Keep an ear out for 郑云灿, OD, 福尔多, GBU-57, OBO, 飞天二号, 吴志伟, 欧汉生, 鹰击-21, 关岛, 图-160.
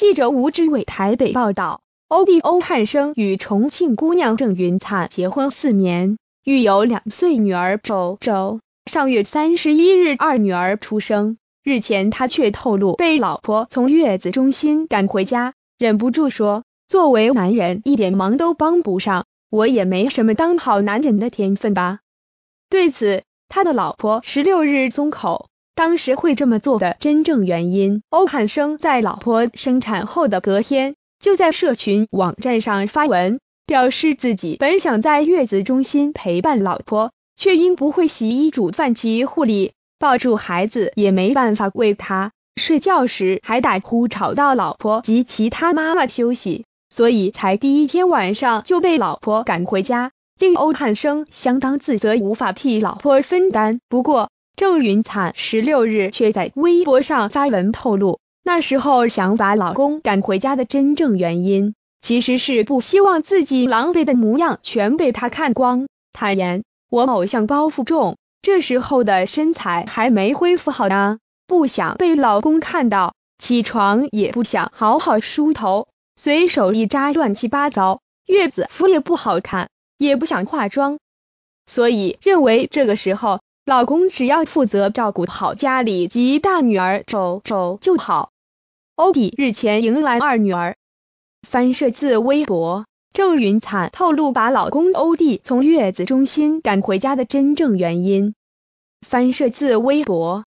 记者吴志伟台北报道，OBO 汉生与重庆姑娘郑云灿结婚4年，育有2岁女儿周周。上月31日，二女儿出生。日前他却透露被老婆从月子中心赶回家，忍不住说：“作为男人一点忙都帮不上，我也没什么当好男人的天分吧。”对此，他的老婆16日松口。当时会这么做的真正原因，欧汉生在老婆生产后的隔天，就在社群网站上发文，表示自己本想在月子中心陪伴老婆，却因不会洗衣煮饭及护理，抱住孩子也没办法喂她，睡觉时还打呼吵到老婆及其他妈妈休息，所以才第一天晚上就被老婆赶回家，令欧汉生相当自责，无法替老婆分担。不过郑云灿16日却在微博上发文透露，那时候想把老公赶回家的真正原因，其实是不希望自己狼狈的模样全被他看光。坦言，我偶像包袱重，这时候的身材还没恢复好呢，不想被老公看到，起床也不想好好梳头，随手一扎乱七八糟，月子服也不好看，也不想化妆，所以认为这个时候老公只要负责照顾好家里及大女儿周周就好。OD 日前迎来二女儿。翻摄自微博，郑云灿透露把老公 OD 从月子中心赶回家的真正原因。翻摄自微博，